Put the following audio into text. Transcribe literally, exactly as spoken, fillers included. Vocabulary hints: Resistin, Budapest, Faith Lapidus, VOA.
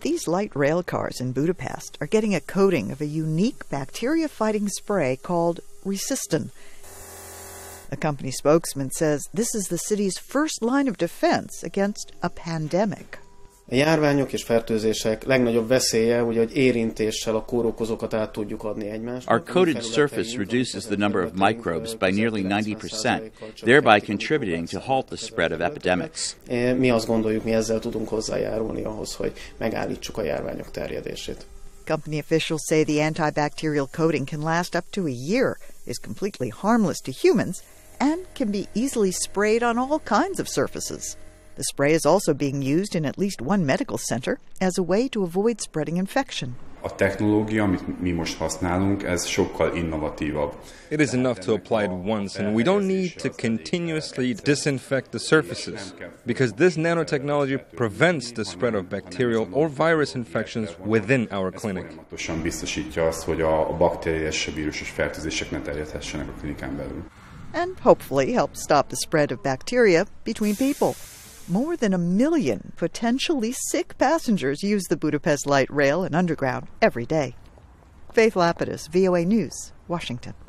These light rail cars in Budapest are getting a coating of a unique bacteria-fighting spray called Resistin. A company spokesman says this is the city's first line of defense against a pandemic. A járványok és fertőzések legnagyobb veszélye, ugye, hogy érintéssel a kórokozókat át tudjuk adni egymásnak. Our coated surface reduces the number of microbes by nearly ninety percent, thereby contributing to halt the spread of epidemics. Mi azt gondoljuk, mi ezzel tudunk hozzájárulni ahhoz, hogy megállítsuk a járványok terjedését. Company officials say the antibacterial coating can last up to a year, is completely harmless to humans, and can be easily sprayed on all kinds of surfaces. The spray is also being used in at least one medical center as a way to avoid spreading infection. It is enough to apply it once, and we don't need to continuously disinfect the surfaces, because this nanotechnology prevents the spread of bacterial or virus infections within our clinic. And hopefully helps stop the spread of bacteria between people. More than a million potentially sick passengers use the Budapest light rail and underground every day. Faith Lapidus, V O A News, Washington.